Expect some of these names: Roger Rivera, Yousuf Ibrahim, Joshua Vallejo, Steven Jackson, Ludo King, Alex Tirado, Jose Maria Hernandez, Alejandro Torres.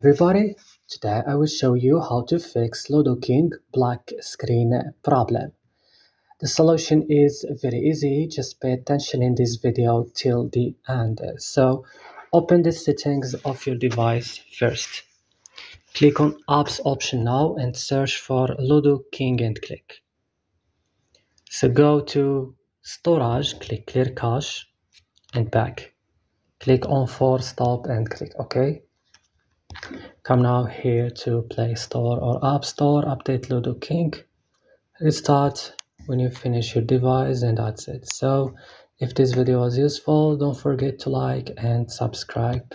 Everybody, today I will show you how to fix Ludo King black screen problem. The solution is very easy, just pay attention in this video till the end. So open the settings of your device first. Click on apps option now and search for Ludo King and click. So go to storage, click clear cache and back. Click on force stop and click OK. Come now here to Play Store or App Store, update Ludo King, restart when you finish your device, and that's it. So if this video was useful, don't forget to like and subscribe.